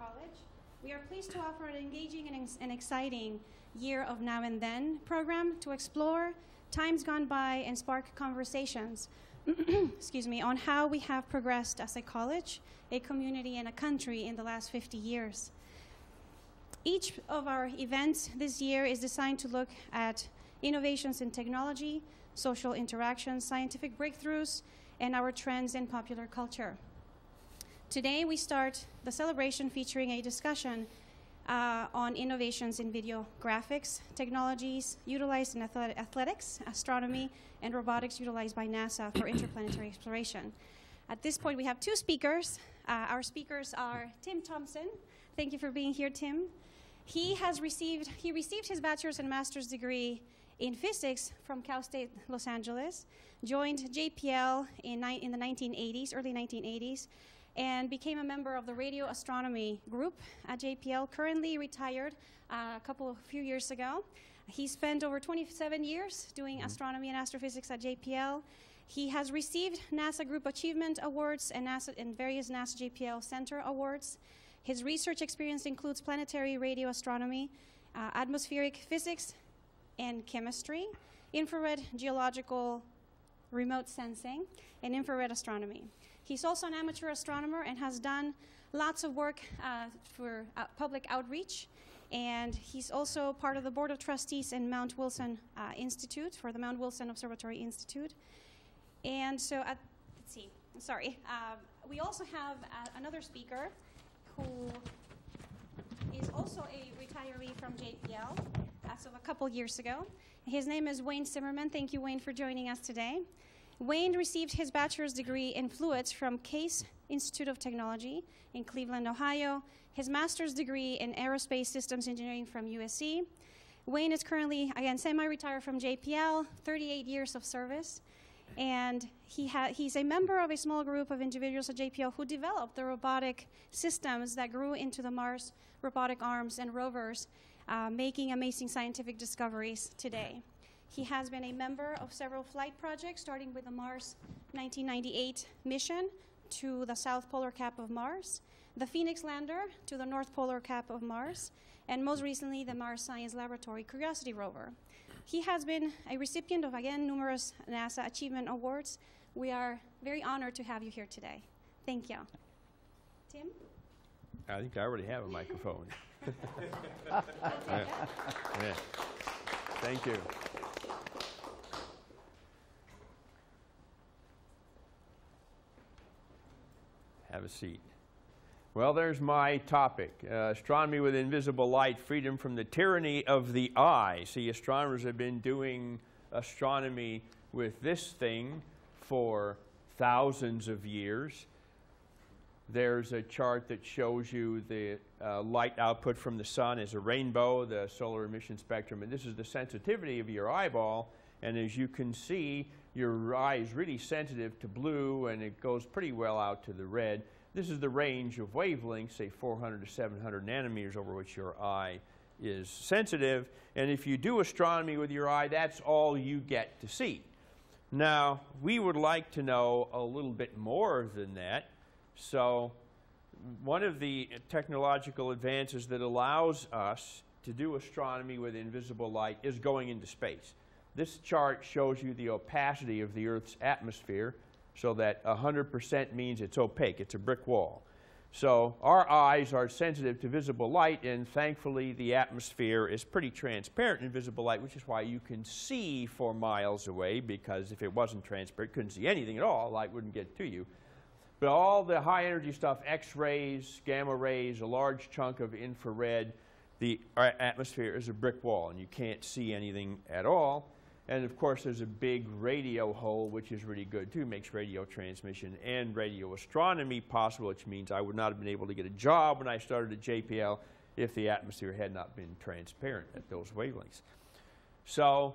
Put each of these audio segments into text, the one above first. our college. We are pleased to offer an engaging and exciting Year of Now and Then program to explore times gone by and spark conversations excuse me, on how we have progressed as a college, a community, and a country in the last 50 years. Each of our events this year is designed to look at innovations in technology, social interactions, scientific breakthroughs, and our trends in popular culture. Today, we start the celebration featuring a discussion on innovations in video graphics, technologies utilized in athletics, astronomy, and robotics utilized by NASA for interplanetary exploration. At this point, we have two speakers. Our speakers are Tim Thompson. Thank you for being here, Tim. He received his bachelor's and master's degree in physics from Cal State Los Angeles, joined JPL in the 1980s, early 1980s, and became a member of the radio astronomy group at JPL, currently retired a few years ago. He spent over 27 years doing astronomy and astrophysics at JPL. He has received NASA Group Achievement Awards and various NASA JPL Center Awards. His research experience includes planetary radio astronomy, atmospheric physics and chemistry, infrared geological remote sensing, and infrared astronomy. He's also an amateur astronomer and has done lots of work for public outreach. And he's also part of the board of trustees in Mount Wilson Institute, for the Mount Wilson Observatory Institute. And so, let's see, I'm sorry. We also have another speaker who is also a retiree from JPL as of a couple years ago. His name is Wayne Zimmerman. Thank you, Wayne, for joining us today. Wayne received his bachelor's degree in fluids from Case Institute of Technology in Cleveland, Ohio, his master's degree in aerospace systems engineering from USC. Wayne is currently, again, semi-retired from JPL, 38 years of service, and he's a member of a small group of individuals at JPL who developed the robotic systems that grew into the Mars robotic arms and rovers, making amazing scientific discoveries today. He has been a member of several flight projects, starting with the Mars 1998 mission to the South Polar Cap of Mars, the Phoenix lander to the North Polar Cap of Mars, and most recently, the Mars Science Laboratory Curiosity Rover. He has been a recipient of, again, numerous NASA Achievement Awards. We are very honored to have you here today. Thank you. Tim? I think I already have a microphone. Yeah. Thank you. Have a seat. Well, there's my topic, astronomy with invisible light, freedom from the tyranny of the eye. See, astronomers have been doing astronomy with this thing for thousands of years. There's a chart that shows you the light output from the sun as a rainbow, the solar emission spectrum, and this is the sensitivity of your eyeball. And as you can see, your eye is really sensitive to blue, and it goes pretty well out to the red. This is the range of wavelengths, say 400 to 700 nanometers, over which your eye is sensitive. And if you do astronomy with your eye, that's all you get to see. Now, we would like to know a little bit more than that. So one of the technological advances that allows us to do astronomy with invisible light is going into space. This chart shows you the opacity of the Earth's atmosphere, so that 100% means it's opaque. It's a brick wall. So our eyes are sensitive to visible light, and thankfully the atmosphere is pretty transparent in visible light, which is why you can see for miles away, because if it wasn't transparent, you couldn't see anything at all. Light wouldn't get to you. But all the high-energy stuff, X-rays, gamma rays, a large chunk of infrared, the atmosphere is a brick wall, and you can't see anything at all. And of course, there's a big radio hole, which is really good too, makes radio transmission and radio astronomy possible, which means I would not have been able to get a job when I started at JPL if the atmosphere had not been transparent at those wavelengths. So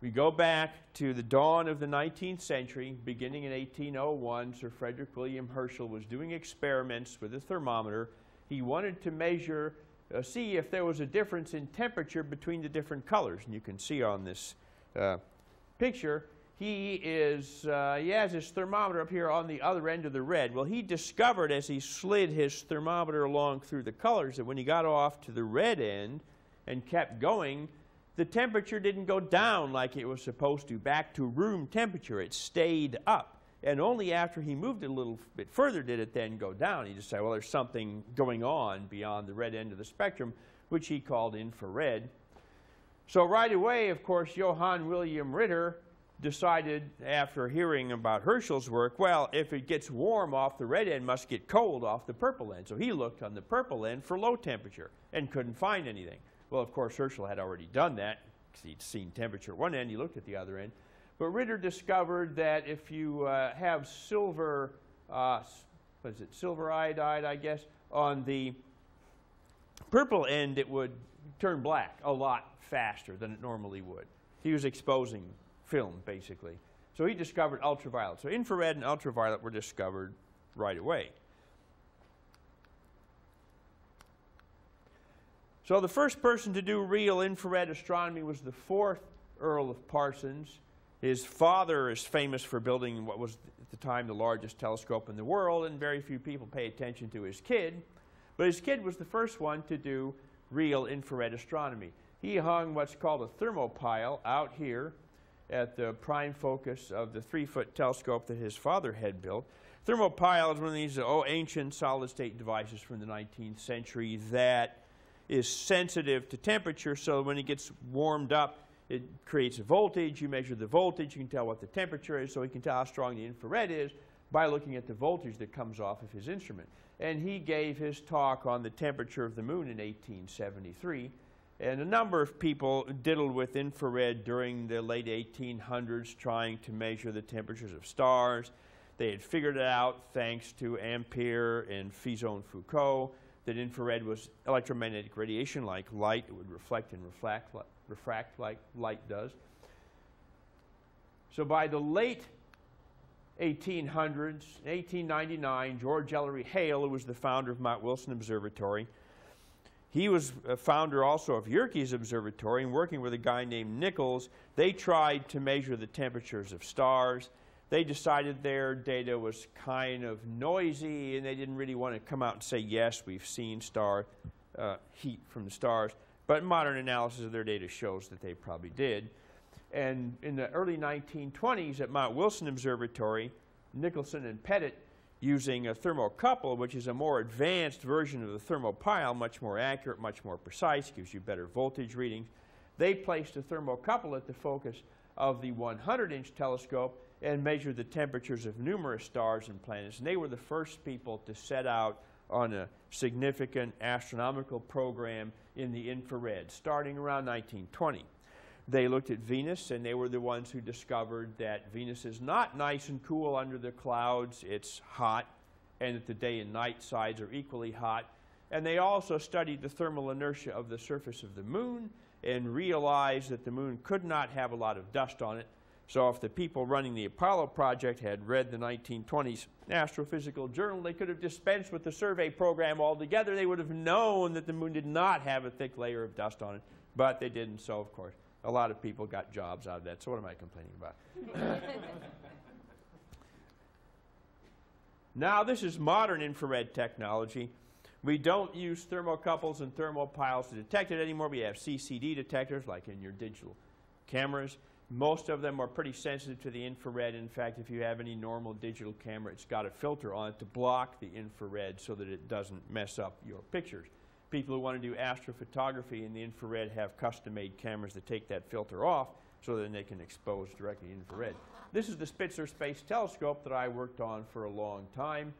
we go back to the dawn of the 19th century, beginning in 1801. Sir Frederick William Herschel was doing experiments with a thermometer. He wanted to measure, see if there was a difference in temperature between the different colors, and you can see on this picture, He is, he has his thermometer up here on the other end of the red. Well, he discovered as he slid his thermometer along through the colors that when he got off to the red end and kept going, the temperature didn't go down like it was supposed to, back to room temperature. It stayed up. And only after he moved it a little bit further did it then go down. He just said, well, there's something going on beyond the red end of the spectrum, which he called infrared. So right away, of course, Johann William Ritter decided, after hearing about Herschel's work, well, if it gets warm off the red end, must get cold off the purple end. So he looked on the purple end for low temperature and couldn't find anything. Well, of course, Herschel had already done that, because he'd seen temperature at one end. He looked at the other end. But Ritter discovered that if you have silver, what is it, silver iodide, I guess, on the purple end, it would turn black a lot faster than it normally would. He was exposing film, basically. So he discovered ultraviolet. So infrared and ultraviolet were discovered right away. So the first person to do real infrared astronomy was the fourth Earl of Parsons. His father is famous for building what was at the time the largest telescope in the world, and very few people pay attention to his kid. But his kid was the first one to do real infrared astronomy. He hung what's called a thermopile out here at the prime focus of the 3-foot telescope that his father had built. Thermopile is one of these ancient solid-state devices from the 19th century that is sensitive to temperature, so when it gets warmed up, it creates a voltage. You measure the voltage. You can tell what the temperature is, so he can tell how strong the infrared is by looking at the voltage that comes off of his instrument. And he gave his talk on the temperature of the moon in 1873. And a number of people diddled with infrared during the late 1800s, trying to measure the temperatures of stars. They had figured it out, thanks to Ampere and Fison-Foucault, that infrared was electromagnetic radiation like light. It would reflect and refract like light does. So by the late 1800s, 1899, George Ellery Hale, who was the founder of Mount Wilson Observatory, he was a founder also of Yerkes Observatory, and working with a guy named Nicholson, they tried to measure the temperatures of stars. They decided their data was kind of noisy, and they didn't really want to come out and say, yes, we've seen star heat from the stars. But modern analysis of their data shows that they probably did. And in the early 1920s at Mount Wilson Observatory, Nicholson and Pettit, using a thermocouple, which is a more advanced version of the thermopile, much more accurate, much more precise, gives you better voltage readings, they placed a thermocouple at the focus of the 100-inch telescope and measured the temperatures of numerous stars and planets. And they were the first people to set out on a significant astronomical program in the infrared, starting around 1920. They looked at Venus, and they were the ones who discovered that Venus is not nice and cool under the clouds. It's hot, and that the day and night sides are equally hot. And they also studied the thermal inertia of the surface of the moon and realized that the moon could not have a lot of dust on it. So if the people running the Apollo project had read the 1920s Astrophysical Journal, they could have dispensed with the survey program altogether. They would have known that the moon did not have a thick layer of dust on it, but they didn't. So, of course, a lot of people got jobs out of that. So what am I complaining about? Now, this is modern infrared technology. We don't use thermocouples and thermopiles to detect it anymore. We have CCD detectors, like in your digital cameras. Most of them are pretty sensitive to the infrared. In fact, if you have any normal digital camera, it's got a filter on it to block the infrared so that it doesn't mess up your pictures. People who want to do astrophotography in the infrared have custom-made cameras that take that filter off so then they can expose directly infrared. This is the Spitzer Space Telescope that I worked on for a long time.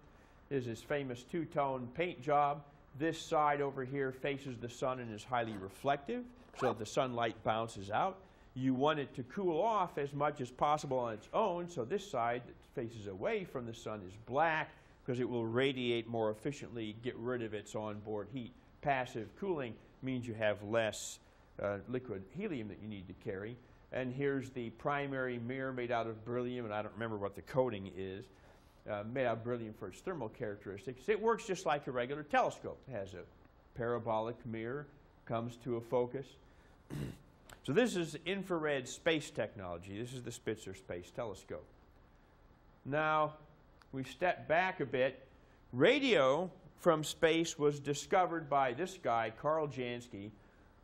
This is his famous two-tone paint job. This side over here faces the sun and is highly reflective, so that the sunlight bounces out. You want it to cool off as much as possible on its own, so this side that faces away from the sun is black because it will radiate more efficiently, get rid of its onboard heat. Passive cooling means you have less liquid helium that you need to carry. And here's the primary mirror made out of beryllium, and I don't remember what the coating is, made out of beryllium for its thermal characteristics. It works just like a regular telescope. It has a parabolic mirror, comes to a focus. So this is infrared space technology. This is the Spitzer Space Telescope. Now, we step back a bit. Radio from space was discovered by this guy, Karl Jansky,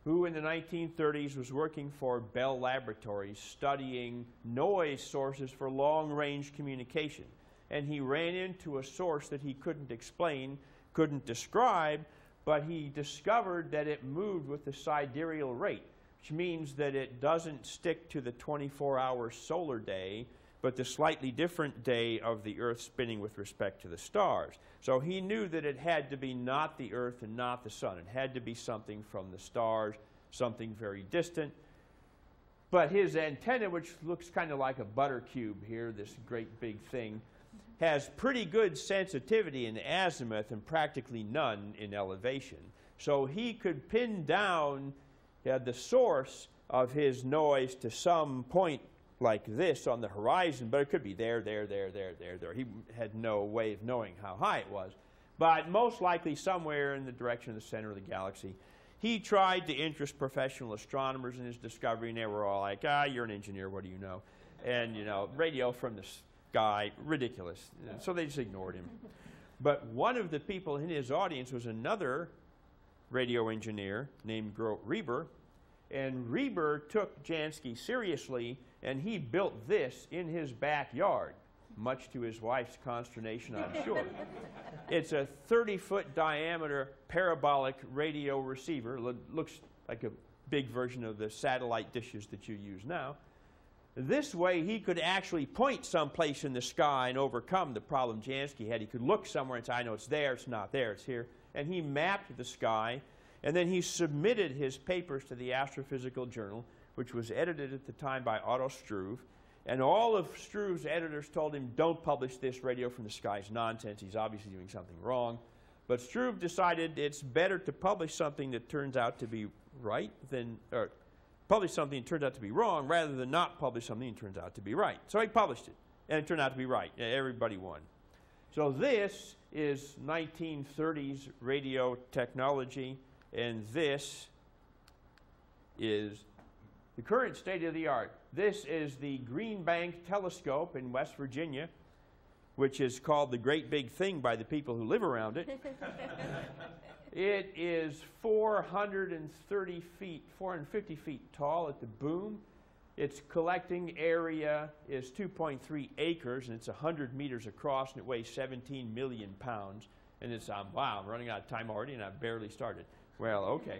who in the 1930s was working for Bell Laboratories studying noise sources for long-range communication. And he ran into a source that he couldn't explain, couldn't describe, but he discovered that it moved with the sidereal rate, which means that it doesn't stick to the 24-hour solar day, but the slightly different day of the Earth spinning with respect to the stars. So he knew that it had to be not the Earth and not the Sun. It had to be something from the stars, something very distant. But his antenna, which looks kind of like a butter cube here, this great big thing, has pretty good sensitivity in azimuth and practically none in elevation. So he could pin down the source of his noise to some point like this on the horizon, but it could be there. He had no way of knowing how high it was, but most likely somewhere in the direction of the center of the galaxy. He tried to interest professional astronomers in his discovery, and they were all like, ah, you're an engineer, what do you know? And, you know, radio from the sky, ridiculous. And so they just ignored him. But one of the people in his audience was another radio engineer named Grote Reber, and Reber took Jansky seriously, and he built this in his backyard, much to his wife's consternation, I'm sure. It's a 30-foot diameter parabolic radio receiver. Looks like a big version of the satellite dishes that you use now. This way, he could actually point someplace in the sky and overcome the problem Jansky had. He could look somewhere and say, I know it's there, it's not there, it's here. And he mapped the sky. And then he submitted his papers to the Astrophysical Journal, which was edited at the time by Otto Struve. And all of Struve's editors told him, don't publish this, radio from the sky is nonsense. He's obviously doing something wrong. But Struve decided it's better to publish something that turns out to be right than, or publish something that turns out to be wrong rather than not publish something that turns out to be right. So he published it, and it turned out to be right. Everybody won. So this is 1930s radio technology. And this is the current state of the art. This is the Green Bank Telescope in West Virginia, which is called the Great Big Thing by the people who live around it. It is 430 feet, 450 feet tall at the boom. Its collecting area is 2.3 acres, and it's 100 meters across, and it weighs 17 million pounds. And it's, wow, I'm running out of time already, and I've barely started. Well, okay.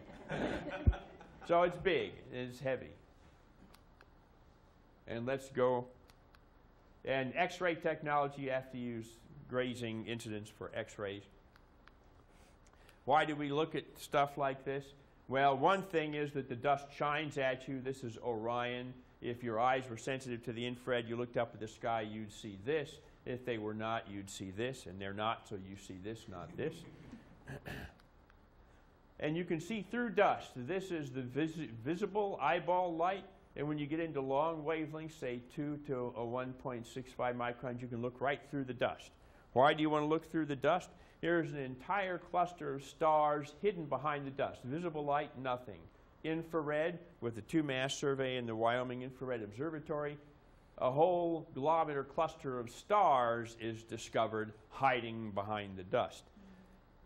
So it's big, it's heavy. And let's go. And X-ray technology, you have to use grazing incidents for X-rays. Why do we look at stuff like this? Well, one thing is that the dust shines at you. This is Orion. If your eyes were sensitive to the infrared, you looked up at the sky, you'd see this. If they were not, you'd see this. And they're not, so you see this, not this. And you can see through dust. This is the visible eyeball light. And when you get into long wavelengths, say 2 to 1.65 microns, you can look right through the dust. Why do you want to look through the dust? Here's an entire cluster of stars hidden behind the dust. Visible light, nothing. Infrared, with the two-mass survey in the Wyoming Infrared Observatory, a whole globular cluster of stars is discovered hiding behind the dust.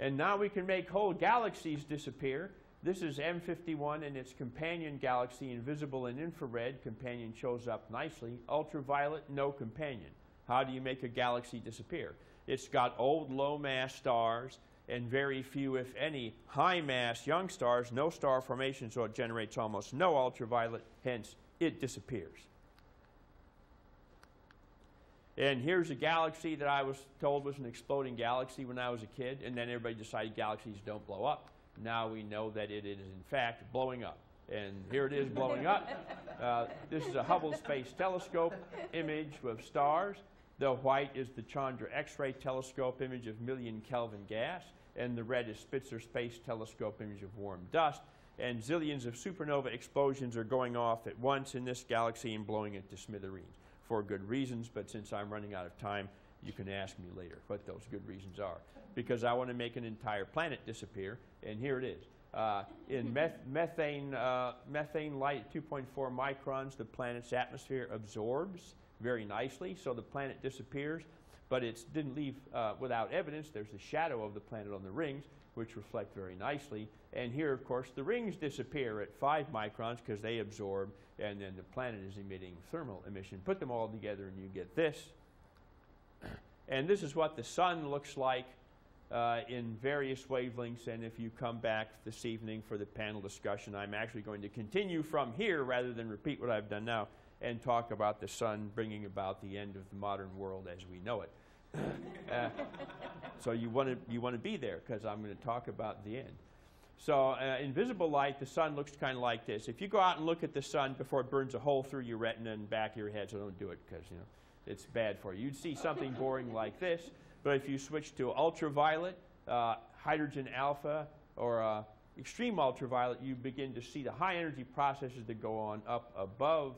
And now we can make whole galaxies disappear. This is M51 and its companion galaxy, invisible and infrared. Companion shows up nicely. Ultraviolet, no companion. How do you make a galaxy disappear? It's got old low-mass stars and very few, if any, high-mass young stars. No star formation, so it generates almost no ultraviolet. Hence, it disappears. And here's a galaxy that I was told was an exploding galaxy when I was a kid, and then everybody decided galaxies don't blow up. Now we know that it is, in fact, blowing up. And here it is blowing up. This is a Hubble Space Telescope image of stars. The white is the Chandra X-ray telescope image of million Kelvin gas, and the red is Spitzer Space Telescope image of warm dust. And zillions of supernova explosions are going off at once in this galaxy and blowing it to smithereens. For good reasons, but since I'm running out of time, you can ask me later what those good reasons are. Because I want to make an entire planet disappear, and here it is. In methane light, 2.4 microns, the planet's atmosphere absorbs very nicely, so the planet disappears, but it didn't leave without evidence. There's the shadow of the planet on the rings, which reflect very nicely. And here, of course, the rings disappear at 5 microns because they absorb, and then the planet is emitting thermal emission. Put them all together and you get this. And this is what the sun looks like in various wavelengths. And if you come back this evening for the panel discussion, I'm actually going to continue from here rather than repeat what I've done now and talk about the sun bringing about the end of the modern world as we know it. So you want to be there because I'm going to talk about the end. So invisible light, the sun looks kind of like this. If you go out and look at the sun before it burns a hole through your retina and back of your head, so don't do it because, you know, it's bad for you. You'd see something boring like this. But if you switch to ultraviolet, hydrogen alpha, or extreme ultraviolet, you begin to see the high energy processes that go on up above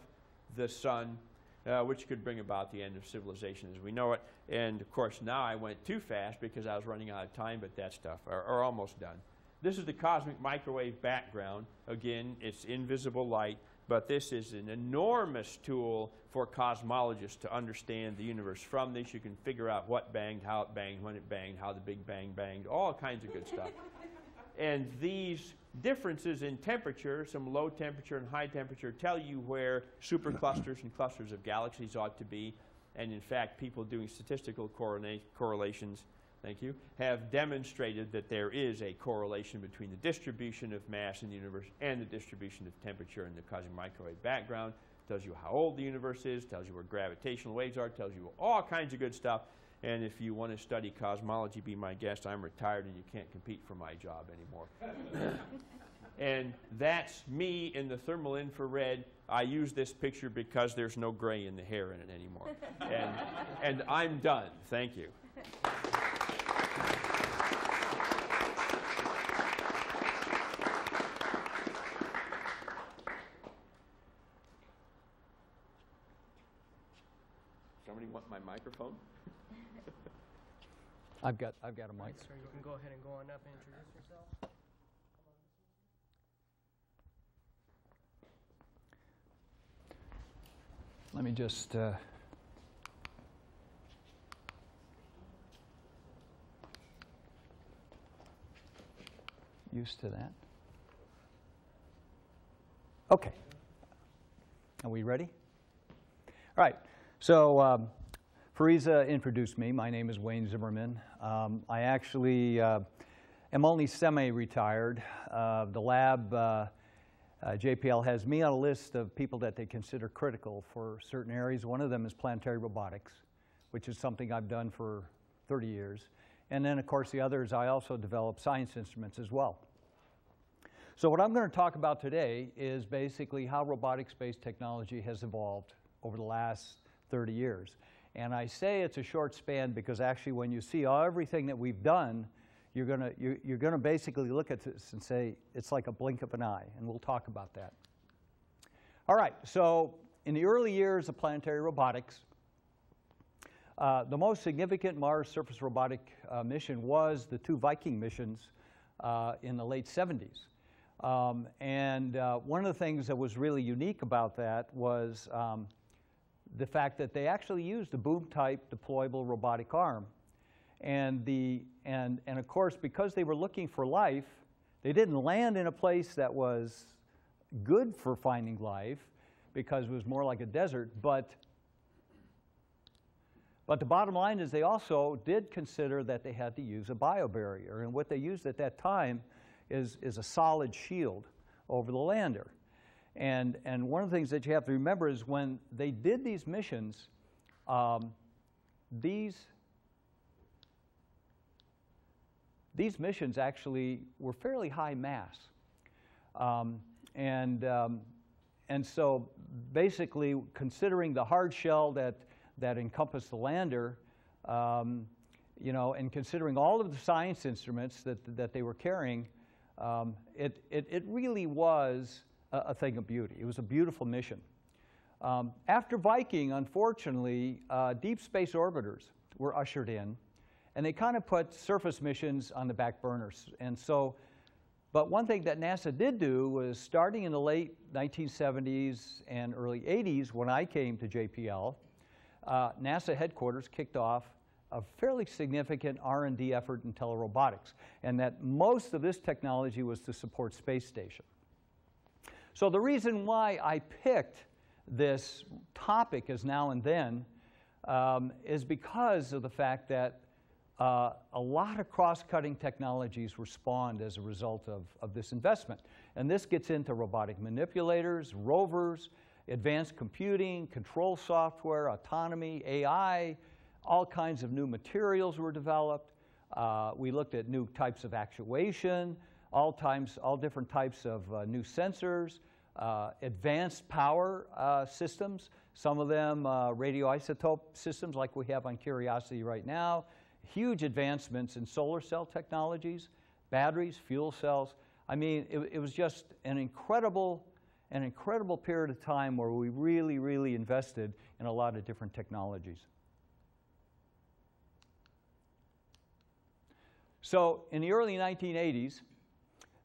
the sun, which could bring about the end of civilization as we know it. And of course, now I went too fast because I was running out of time, but that stuff are almost done. This is the cosmic microwave background. Again, it's invisible light. But this is an enormous tool for cosmologists to understand the universe. From this, you can figure out what banged, how it banged, when it banged, how the Big Bang banged, all kinds of good stuff. And these differences in temperature, some low temperature and high temperature, tell you where superclusters and clusters of galaxies ought to be. And in fact, people doing statistical correlations, thank you, have demonstrated that there is a correlation between the distribution of mass in the universe and the distribution of temperature in the cosmic microwave background. Tells you how old the universe is, tells you where gravitational waves are, tells you all kinds of good stuff. And if you want to study cosmology, be my guest. I'm retired and you can't compete for my job anymore. And that's me in the thermal infrared. I use this picture because there's no gray in the hair in it anymore. And I'm done. Thank you. Microphone? I've got a mic. Sir, you can go ahead and go on up and introduce yourself. Let me just used to that. Okay. Are we ready? All right. So Fariza introduced me. My name is Wayne Zimmerman. I actually am only semi-retired. The lab, JPL, has me on a list of people that they consider critical for certain areas. One of them is planetary robotics, which is something I've done for 30 years. And then, of course, the other is I also develop science instruments as well. So what I'm going to talk about today is basically how robotics-based technology has evolved over the last 30 years. And I say it's a short span because actually when you see everything that we've done, you're going to basically look at this and say it's like a blink of an eye. And we'll talk about that. All right. So in the early years of planetary robotics, the most significant Mars surface robotic mission was the two Viking missions in the late 70s. One of the things that was really unique about that was the fact that they actually used a boom-type deployable robotic arm. And of course, because they were looking for life, they didn't land in a place that was good for finding life because it was more like a desert. But the bottom line is they also did consider that they had to use a biobarrier. And what they used at that time is a solid shield over the lander. And one of the things that you have to remember is when they did these missions, these missions actually were fairly high mass. And so basically, considering the hard shell that encompassed the lander, you know, and considering all of the science instruments that they were carrying, it really was a thing of beauty. It was a beautiful mission. After Viking, unfortunately, deep space orbiters were ushered in, and they kind of put surface missions on the back burners. And so But one thing that NASA did do was, starting in the late 1970s and early 80s, when I came to JPL, NASA headquarters kicked off a fairly significant R&D effort in telerobotics, and that most of this technology was to support space station. So the reason why I picked this topic as now and then is because of the fact that a lot of cross-cutting technologies were spawned as a result of this investment. And this gets into robotic manipulators, rovers, advanced computing, control software, autonomy, AI. All kinds of new materials were developed. We looked at new types of actuation, all different types of new sensors, advanced power systems, some of them radioisotope systems like we have on Curiosity right now, huge advancements in solar cell technologies, batteries, fuel cells. I mean, it was just an incredible period of time where we really, really invested in a lot of different technologies. So in the early 1980s,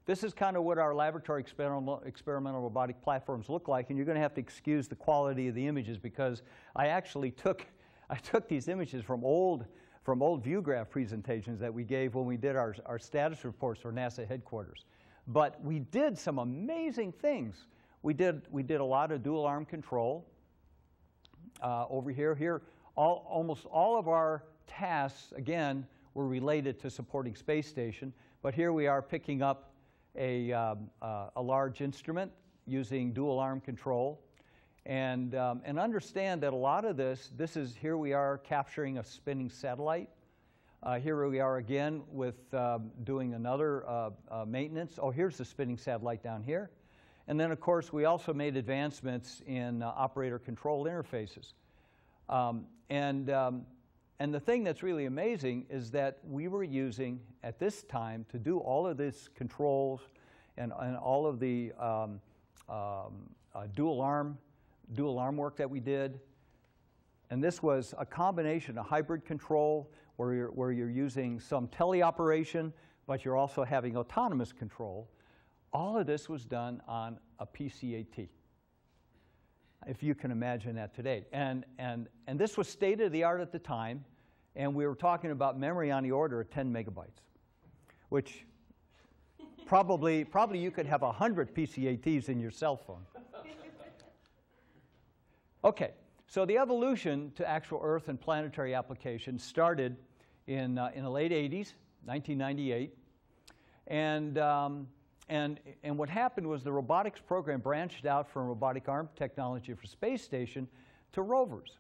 this is kind of what our laboratory experimental robotic platforms look like. And you're going to have to excuse the quality of the images, because I actually took these images from old view graph presentations that we gave when we did our status reports for NASA headquarters. But we did some amazing things. We did a lot of dual arm control over here. Almost all of our tasks, again, were related to supporting space station. But here we are picking up a large instrument using dual arm control. And understand that a lot of this is, here we are capturing a spinning satellite. Here we are again with doing another maintenance. Oh, here's the spinning satellite down here. And then, of course, we also made advancements in operator control interfaces. And the thing that's really amazing is that we were using, at this time, to do all of these controls and all of the dual arm work that we did. And this was a combination of hybrid control, where you're using some teleoperation, but you're also having autonomous control. All of this was done on a PCAT, if you can imagine that today. And this was state of the art at the time. And we were talking about memory on the order of 10 megabytes, which probably you could have 100 PCATs in your cell phone. OK, so the evolution to actual Earth and planetary applications started in the late 80s, 1998. And what happened was the robotics program branched out from robotic arm technology for space station to rovers.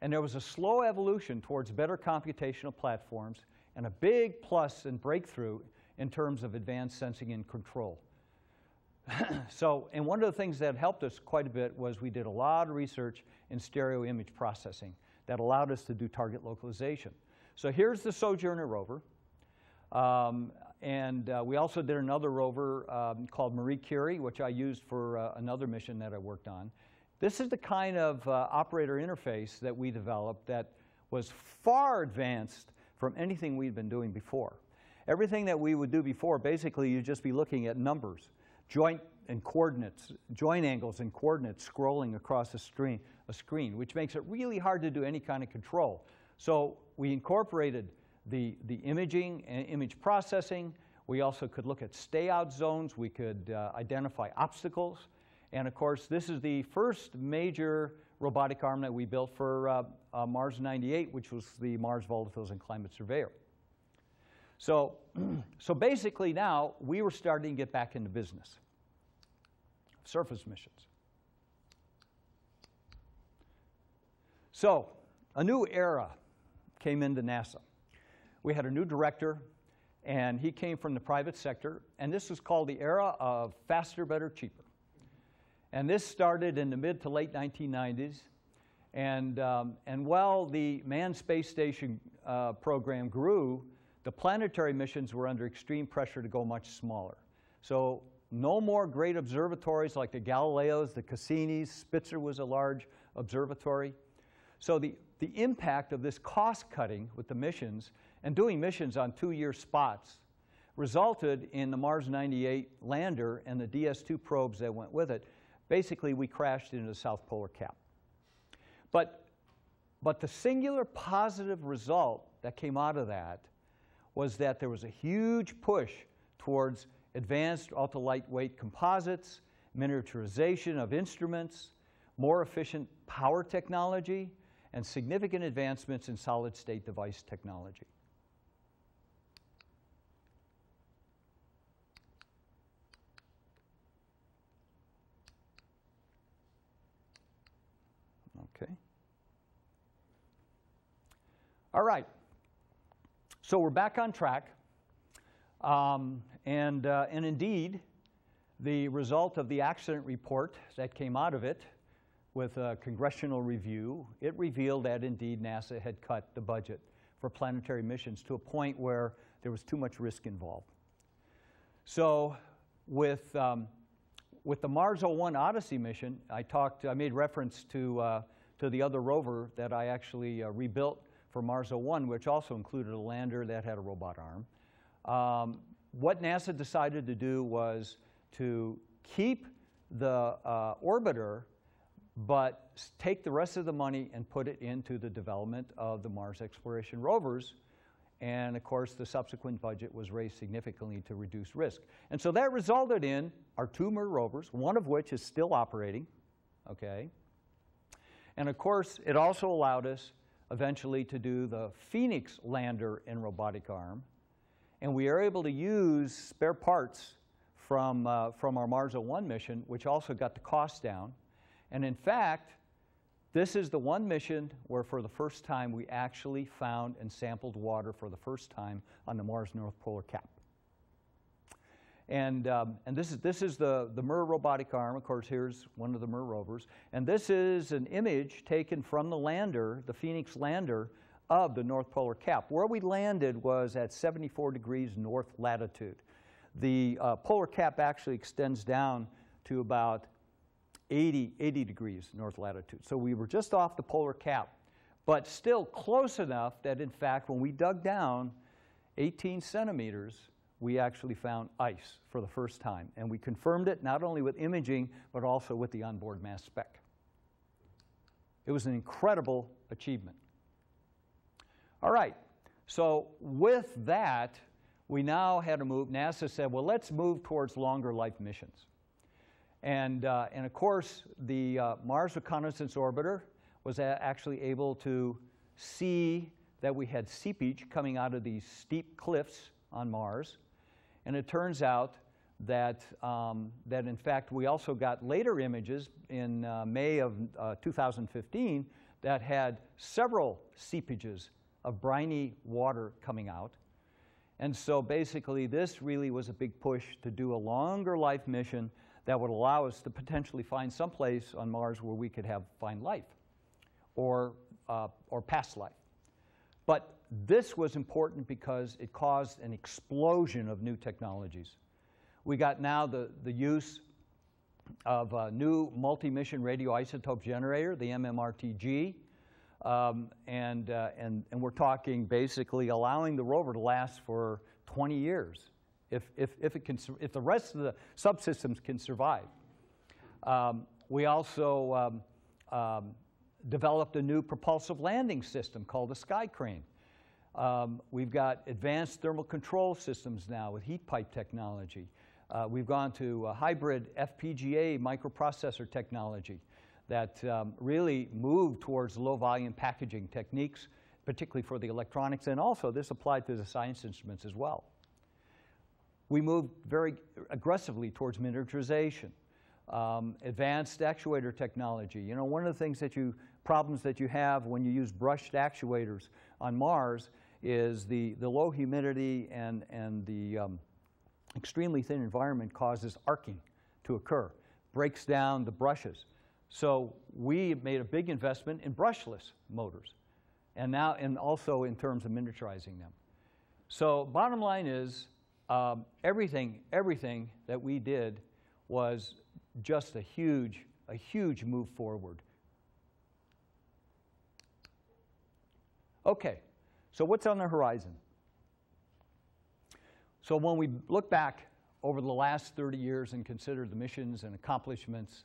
And there was a slow evolution towards better computational platforms and a big plus and breakthrough in terms of advanced sensing and control. So, and one of the things that helped us quite a bit was we did a lot of research in stereo image processing that allowed us to do target localization. So here's the Sojourner rover. We also did another rover called Marie Curie, which I used for another mission that I worked on. This is the kind of operator interface that we developed that was far advanced from anything we'd been doing before. Everything that we would do before, basically, you'd just be looking at numbers, joint and coordinates, joint angles and coordinates scrolling across a screen, which makes it really hard to do any kind of control. So we incorporated the imaging and image processing. We also could look at stay-out zones. We could identify obstacles. And of course, this is the first major robotic arm that we built for Mars 98, which was the Mars Volatiles and Climate Surveyor. So basically now, we were starting to get back into business, surface missions. So a new era came into NASA. We had a new director, and he came from the private sector. And this was called the era of faster, better, cheaper. And this started in the mid to late 1990s. And while the manned space station program grew, the planetary missions were under extreme pressure to go much smaller. So no more great observatories like the Galileos, the Cassinis. Spitzer was a large observatory. So the impact of this cost cutting with the missions and doing missions on 2-year spots resulted in the Mars 98 lander and the DS2 probes that went with it. Basically, we crashed into the South Polar Cap. But the singular positive result that came out of that was that there was a huge push towards advanced ultra-lightweight composites, miniaturization of instruments, more efficient power technology, and significant advancements in solid-state device technology. Okay. All right. So we're back on track. And indeed, the result of the accident report that came out of it with a congressional review, it revealed that indeed NASA had cut the budget for planetary missions to a point where there was too much risk involved. So with the Mars 01 Odyssey mission, I made reference to the other rover that I actually rebuilt for Mars 01, which also included a lander that had a robot arm. What NASA decided to do was to keep the orbiter, but take the rest of the money and put it into the development of the Mars exploration rovers. And of course, the subsequent budget was raised significantly to reduce risk. And so that resulted in our two MER rovers, one of which is still operating. Okay. And of course, it also allowed us eventually to do the Phoenix lander and robotic arm. And we are able to use spare parts from our Mars 01 mission, which also got the cost down. And in fact, this is the one mission where for the first time we actually found and sampled water for the first time on the Mars North Polar Cap. And this is the MER robotic arm. Of course, here's one of the MER rovers. And this is an image taken from the lander, the Phoenix lander, of the North Polar Cap. Where we landed was at 74 degrees north latitude. The polar cap actually extends down to about 80 degrees north latitude. So we were just off the polar cap, but still close enough that, in fact, when we dug down 18 centimeters, we actually found ice for the first time. And we confirmed it not only with imaging, but also with the onboard mass spec. It was an incredible achievement. All right, so with that, we now had to move. NASA said, well, let's move towards longer life missions. And of course, the Mars Reconnaissance Orbiter was actually able to see that we had seepage coming out of these steep cliffs on Mars. And it turns out that, in fact, we also got later images in May of 2015 that had several seepages of briny water coming out. And so basically, this really was a big push to do a longer life mission that would allow us to potentially find some place on Mars where we could find life or past life. But this was important because it caused an explosion of new technologies. We got now the use of a new multi-mission radioisotope generator, the MMRTG. And we're talking basically allowing the rover to last for 20 years if the rest of the subsystems can survive. We also developed a new propulsive landing system called the Sky Crane. We've got advanced thermal control systems now with heat pipe technology. We've gone to hybrid FPGA microprocessor technology that really moved towards low-volume packaging techniques, particularly for the electronics. And also, this applied to the science instruments as well. We moved very aggressively towards miniaturization, advanced actuator technology. You know, one of the things that problems that you have when you use brushed actuators on Mars is the low humidity and the extremely thin environment causes arcing to occur, breaks down the brushes. So we made a big investment in brushless motors, and also in terms of miniaturizing them. So bottom line is, everything that we did was just a huge move forward. OK, so what's on the horizon? So when we look back over the last 30 years and consider the missions and accomplishments,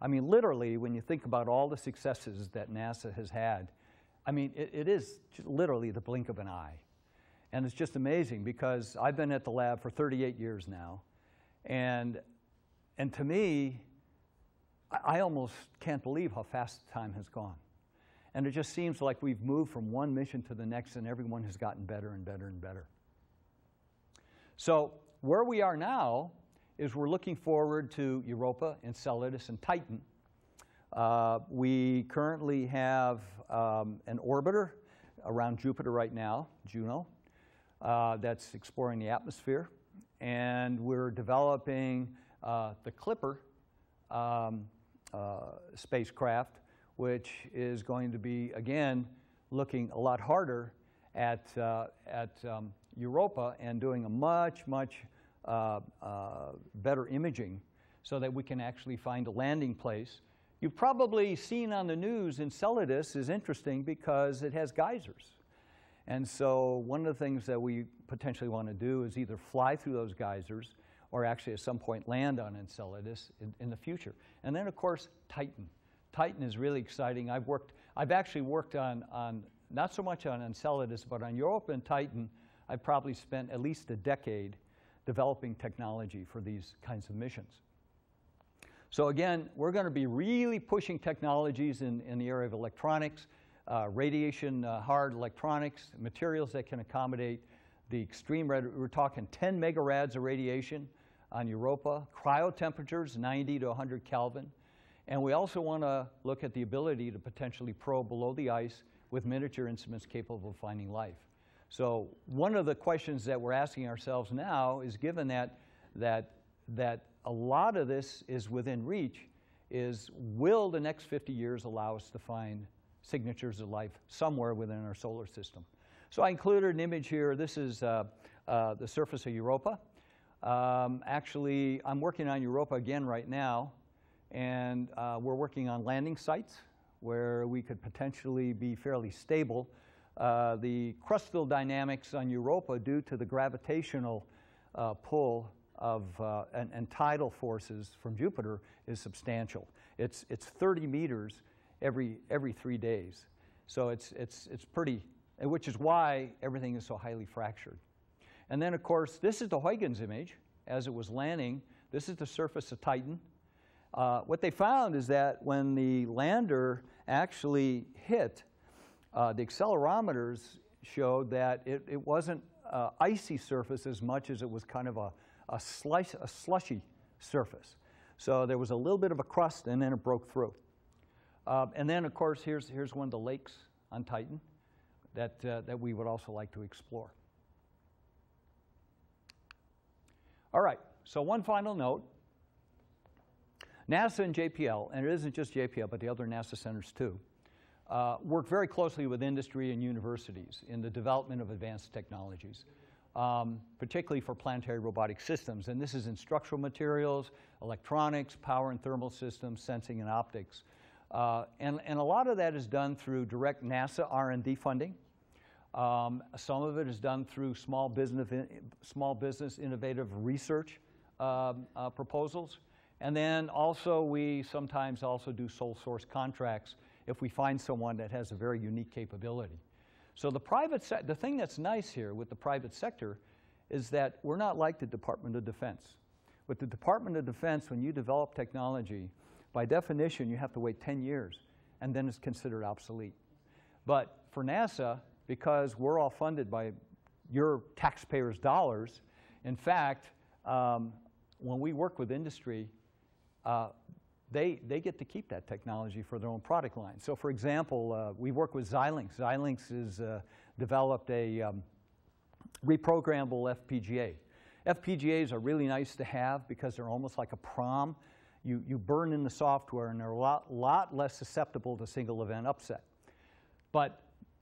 I mean, literally, when you think about all the successes that NASA has had, I mean, it is just literally the blink of an eye. And it's just amazing, because I've been at the lab for 38 years now. And to me, I almost can't believe how fast time has gone. And it just seems like we've moved from one mission to the next, and everyone has gotten better and better and better. So where we are now is we're looking forward to Europa, Enceladus, and Titan. We currently have an orbiter around Jupiter right now, Juno, that's exploring the atmosphere. And we're developing the Clipper spacecraft, which is going to be, again, looking a lot harder at Europa and doing a much, much better imaging so that we can actually find a landing place. You've probably seen on the news, Enceladus is interesting because it has geysers. And so one of the things that we potentially want to do is either fly through those geysers or actually at some point land on Enceladus in the future. And then, of course, Titan. Titan is really exciting. I've actually worked on not so much on Enceladus, but on Europa and Titan. I've probably spent at least a decade developing technology for these kinds of missions. So again, we're going to be really pushing technologies in the area of electronics, radiation hard electronics, materials that can accommodate the extreme red. We're talking 10 megarads of radiation on Europa, cryo temperatures 90 to 100 Kelvin. And we also want to look at the ability to potentially probe below the ice with miniature instruments capable of finding life. So one of the questions that we're asking ourselves now is, given that a lot of this is within reach, is will the next 50 years allow us to find signatures of life somewhere within our solar system? So I included an image here. This is the surface of Europa. Actually, I'm working on Europa again right now, and we're working on landing sites where we could potentially be fairly stable. The crustal dynamics on Europa, due to the gravitational pull of and tidal forces from Jupiter, is substantial. It's 30 meters every 3 days, so it's pretty, which is why everything is so highly fractured. And then, of course, this is the Huygens image as it was landing. This is the surface of Titan. What they found is that when the lander actually hit, the accelerometers showed that it wasn't icy surface as much as it was kind of a slushy surface. So there was a little bit of a crust, and then it broke through. And then, of course, here's one of the lakes on Titan that we would also like to explore. All right, so one final note. NASA and JPL, and it isn't just JPL, but the other NASA centers too, work very closely with industry and universities in the development of advanced technologies, particularly for planetary robotic systems. And this is in structural materials, electronics, power and thermal systems, sensing and optics. And a lot of that is done through direct NASA R&D funding. Some of it is done through small business innovative research proposals. And then also we sometimes also do sole source contracts if we find someone that has a very unique capability. So the thing that's nice here with the private sector is that we're not like the Department of Defense. With the Department of Defense, when you develop technology, by definition, you have to wait 10 years, and then it's considered obsolete. But for NASA, because we're all funded by your taxpayers' dollars, in fact, when we work with industry, they get to keep that technology for their own product line. So for example, we work with Xilinx. Xilinx has developed a reprogrammable FPGA. FPGAs are really nice to have because they're almost like a PROM. You burn in the software, and they're a lot less susceptible to single event upset. But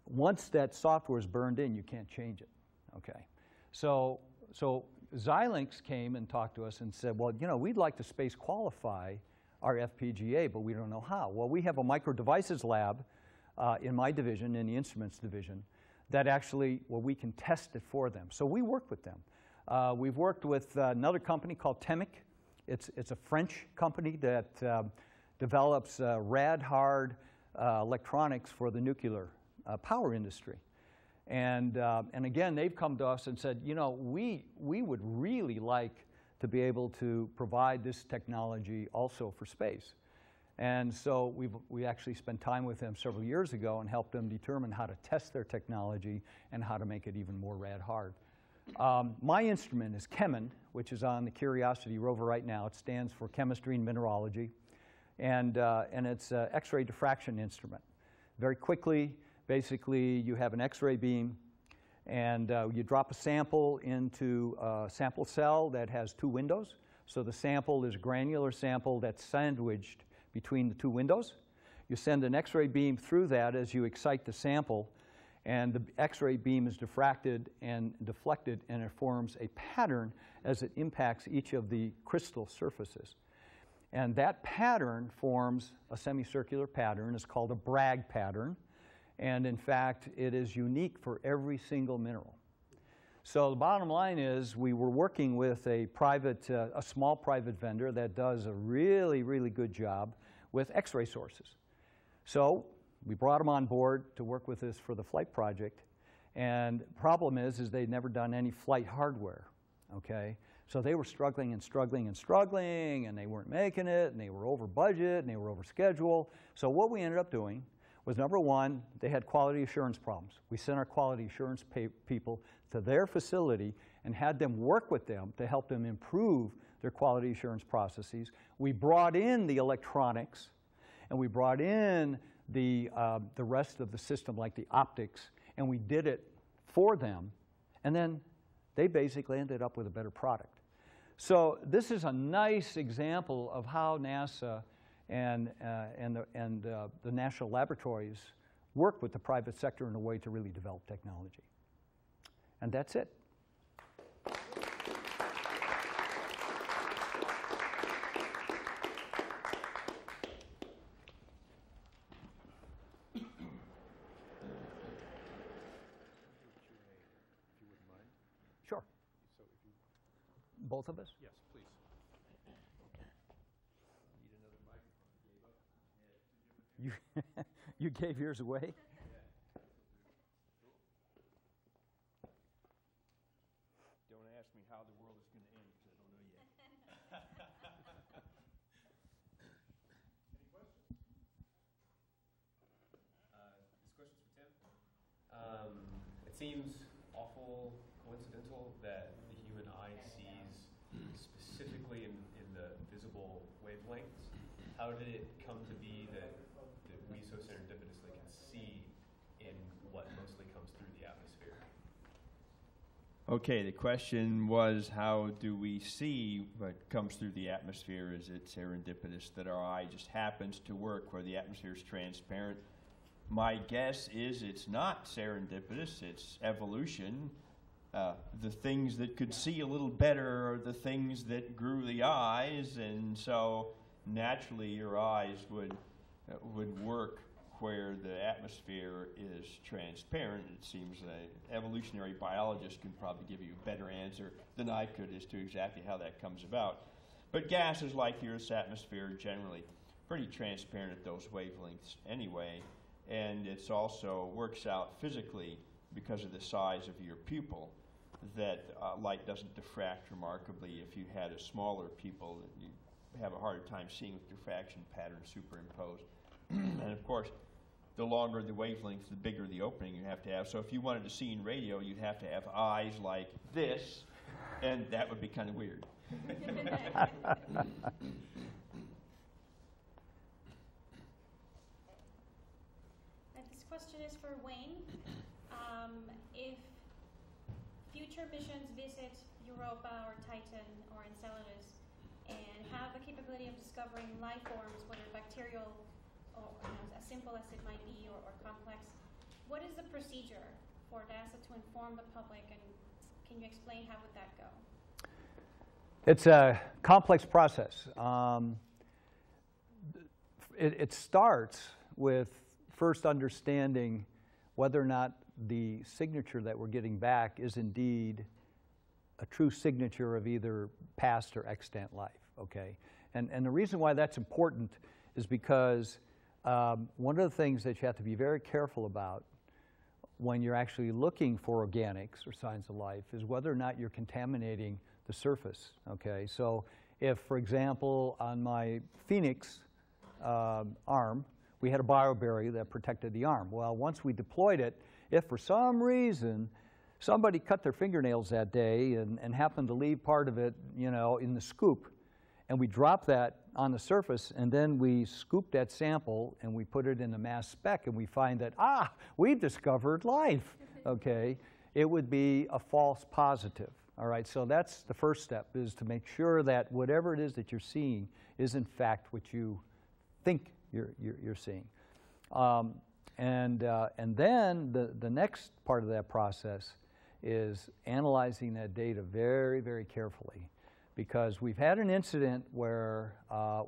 once that software is burned in, you can't change it. Okay, so Xilinx came and talked to us and said, well, you know, we'd like to space qualify our FPGA, but we don't know how. Well, we have a micro devices lab in my division, in the instruments division, that actually, well, we can test it for them. So we work with them. We've worked with another company called Temec. It's a French company that develops rad-hard electronics for the nuclear power industry. And again, they've come to us and said, you know, we would really like to be able to provide this technology also for space. And so we actually spent time with them several years ago and helped them determine how to test their technology and how to make it even more rad-hard. My instrument is CHEMIN, which is on the Curiosity rover right now. It stands for Chemistry and Mineralogy. And it's an X-ray diffraction instrument. Very quickly, basically, you have an X-ray beam, and you drop a sample into a sample cell that has two windows. So the sample is a granular sample that's sandwiched between the two windows. You send an X-ray beam through that as you excite the sample, and the X-ray beam is diffracted and deflected, and it forms a pattern as it impacts each of the crystal surfaces. And that pattern forms a semicircular pattern. It's called a Bragg pattern. And in fact, it is unique for every single mineral. So the bottom line is we were working with a small private vendor that does a really, really good job with X-ray sources. So we brought them on board to work with us for the flight project. And the problem is they'd never done any flight hardware. Okay? So they were struggling and struggling and struggling, and they weren't making it, and they were over budget, and they were over schedule. So what we ended up doing was, number one, they had quality assurance problems. We sent our quality assurance people to their facility and had them work with them to help them improve their quality assurance processes. We brought in the electronics, and we brought in the rest of the system, like the optics, and we did it for them. And then they basically ended up with a better product. So this is a nice example of how NASA and the national laboratories work with the private sector in a way to really develop technology. And that's it. Sure. So if you... Both of us? Yes, please. You gave yours away? Don't ask me how the world is going to end, because I don't know yet. Any questions? This question's for Tim. It seems awful coincidental that the human eye sees specifically in the visible wavelengths. How did it come to be that we so serendipitously can see in what mostly comes through the atmosphere? Okay, the question was, how do we see what comes through the atmosphere? Is it serendipitous that our eye just happens to work where the atmosphere is transparent? My guess is it's not serendipitous, it's evolution. The things that could see a little better are the things that grew the eyes, and so naturally your eyes would work where the atmosphere is transparent. It seems an evolutionary biologist can probably give you a better answer than I could as to exactly how that comes about. But gases like the Earth's atmosphere are generally pretty transparent at those wavelengths anyway, and it also works out physically because of the size of your pupil, that light doesn't diffract remarkably. If you had a smaller pupil, you have a harder time seeing with diffraction patterns superimposed. And of course, the longer the wavelength, the bigger the opening you have to have. So if you wanted to see in radio, you'd have to have eyes like this, and that would be kind of weird. This question is for Wayne. If future missions visit Europa or Titan or Enceladus and have the capability of discovering life forms, whether bacterial or, you know, as simple as it might be, or complex, what is the procedure for NASA to inform the public, and can you explain how would that go? It's a complex process. It starts with first understanding whether or not the signature that we're getting back is indeed a true signature of either past or extant life, okay? And the reason why that's important is because one of the things that you have to be very careful about when you're actually looking for organics or signs of life is whether or not you're contaminating the surface, okay? So if, for example, on my Phoenix arm, we had a biobarrier that protected the arm. Well, once we deployed it, if for some reason somebody cut their fingernails that day and happened to leave part of it, you know, in the scoop, and we dropped that on the surface, and then we scooped that sample and we put it in the mass spec, and we find that, ah, we've discovered life, okay? It would be a false positive, all right? So that's the first step, is to make sure that whatever it is that you're seeing is in fact what you think you're seeing. And then the next part of that process is analyzing that data very, very carefully, because we've had an incident where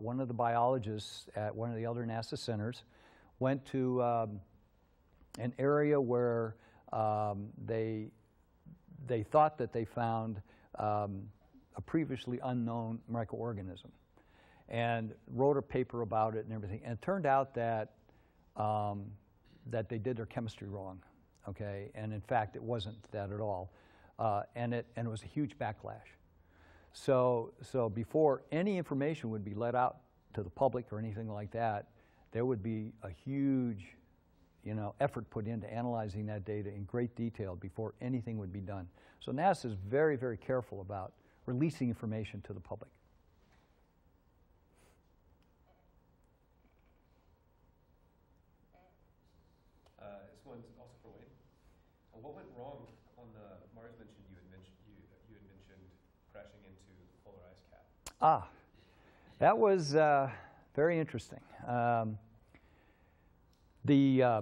one of the biologists at one of the other NASA centers went to an area where they thought that they found a previously unknown microorganism, and wrote a paper about it and everything. And it turned out that that they did their chemistry wrong, okay? And in fact, it wasn't that at all, and it was a huge backlash. So before any information would be let out to the public or anything like that, there would be a huge, you know, effort put into analyzing that data in great detail before anything would be done. So NASA is very, very careful about releasing information to the public. What went wrong on the Mars mission you had mentioned crashing into the polar ice cap? Ah, that was very interesting. The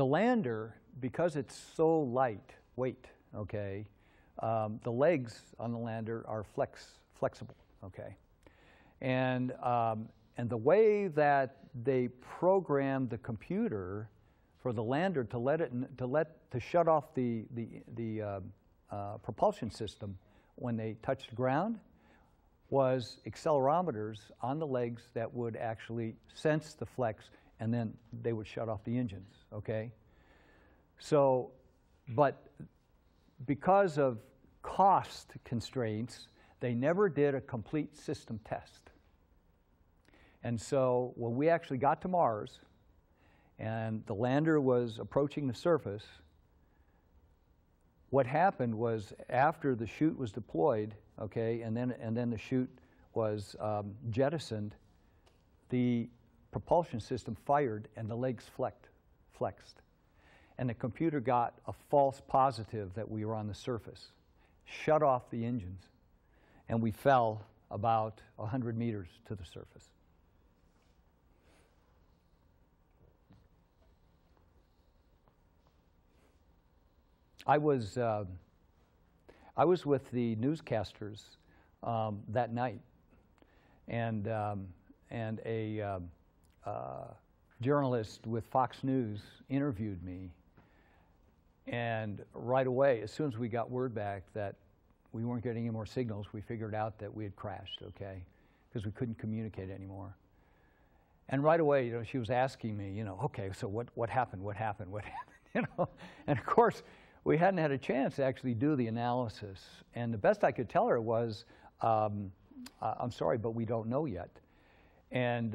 lander, because it's so lightweight, okay, the legs on the lander are flexible, okay, and the way that they programmed the computer for the lander to shut off the propulsion system when they touched the ground was accelerometers on the legs that would actually sense the flex, and then they would shut off the engines. Okay, so but because of cost constraints, they never did a complete system test, and so when we actually got to Mars and the lander was approaching the surface, what happened was after the chute was deployed, okay, and then the chute was jettisoned, the propulsion system fired and the legs flexed. And the computer got a false positive that we were on the surface, shut off the engines, and we fell about 100 meters to the surface. I was with the newscasters that night, and a journalist with Fox News interviewed me. And right away, as soon as we got word back that we weren't getting any more signals, we figured out that we had crashed, okay, because we couldn't communicate anymore. And right away, you know, she was asking me, you know, okay, so what happened, you know, and of course, we hadn't had a chance to actually do the analysis. And the best I could tell her was, I'm sorry, but we don't know yet. And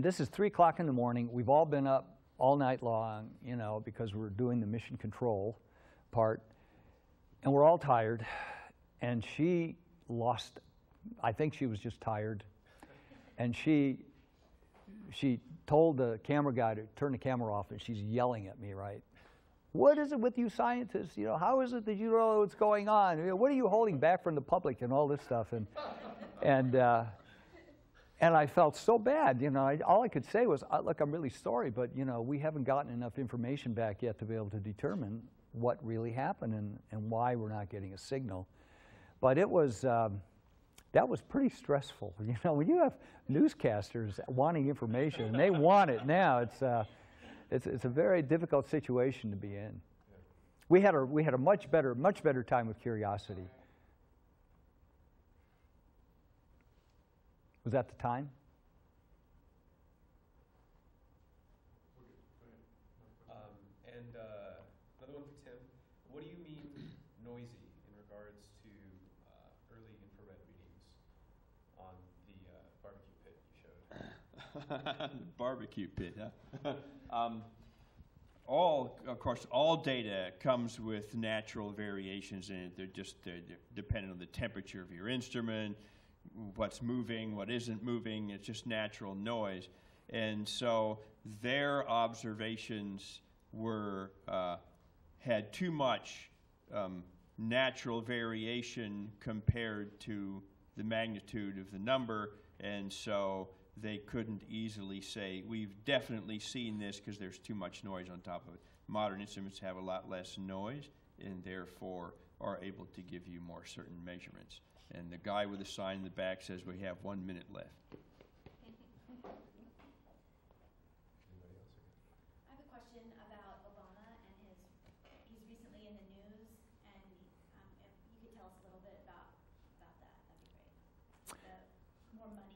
this is 3 o'clock in the morning. We've all been up all night long, you know, because we're doing the mission control part. And we're all tired. And she lost, I think she was just tired. And she told the camera guy to turn the camera off, and she's yelling at me, right? What is it with you scientists? You know, how is it that you don't know what's going on? You know, what are you holding back from the public and all this stuff? And and I felt so bad. You know, all I could say was, look, I'm really sorry, but you know, we haven't gotten enough information back yet to be able to determine what really happened and why we're not getting a signal. But it was that was pretty stressful. You know, when you have newscasters wanting information and they want it now, it's a very difficult situation to be in. We had a much better time with Curiosity. Was that the time? Another one for Tim. What do you mean noisy in regards to early infrared readings on the barbecue pit you showed? Barbecue pit, huh? Of course, all data comes with natural variations in it. They're dependent on the temperature of your instrument, what's moving, what isn't moving. It's just natural noise. And so their observations were had too much natural variation compared to the magnitude of the number, and so they couldn't easily say, we've definitely seen this because there's too much noise on top of it. Modern instruments have a lot less noise and therefore are able to give you more certain measurements. And the guy with the sign in the back says we have 1 minute left. I have a question about Obama and his, he's recently in the news, and if you could tell us a little bit about that, that'd be great. The more money.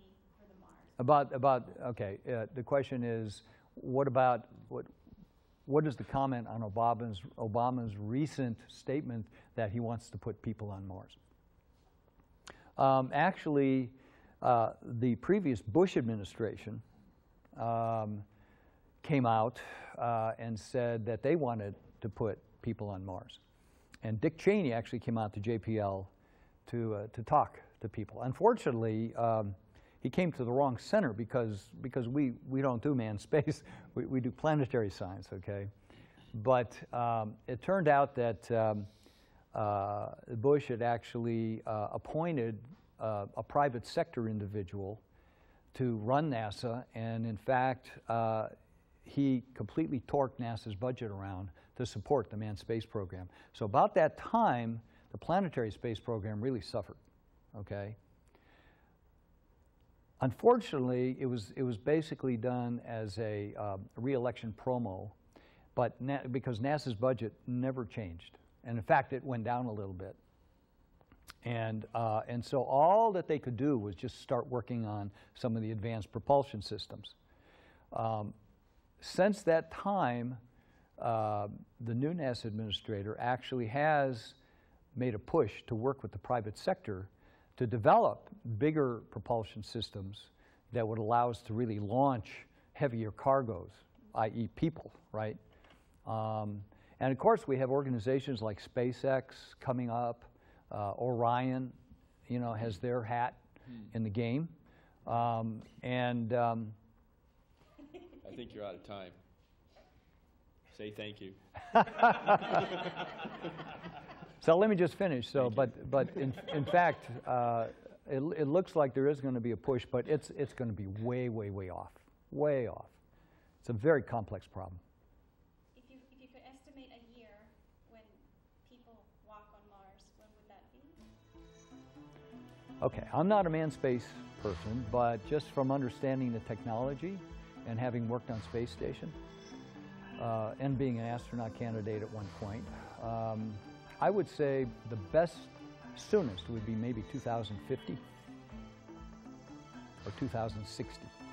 Okay, the question is, what is the comment on Obama's recent statement that he wants to put people on Mars? Actually, the previous Bush administration came out and said that they wanted to put people on Mars. And Dick Cheney actually came out to JPL to talk to people. Unfortunately, he came to the wrong center because we don't do manned space. We do planetary science, okay? But it turned out that Bush had actually appointed a private sector individual to run NASA. And in fact, he completely torqued NASA's budget around to support the manned space program. So about that time, the planetary space program really suffered, okay? Unfortunately, it was basically done as a re-election promo, but because NASA's budget never changed, and in fact it went down a little bit, and so all that they could do was just start working on some of the advanced propulsion systems. Since that time, the new NASA administrator actually has made a push to work with the private sector to develop bigger propulsion systems that would allow us to really launch heavier cargoes, i.e. people, right? And of course, we have organizations like SpaceX coming up. Orion, you know, has their hat in the game. I think you're out of time. Say thank you. So let me just finish. So, but in fact, it looks like there is going to be a push, but it's going to be way off, It's a very complex problem. If you could estimate a year when people walk on Mars, when would that be? Okay, I'm not a manned space person, but just from understanding the technology and having worked on space station and being an astronaut candidate at one point. I would say the best soonest would be maybe 2050 or 2060.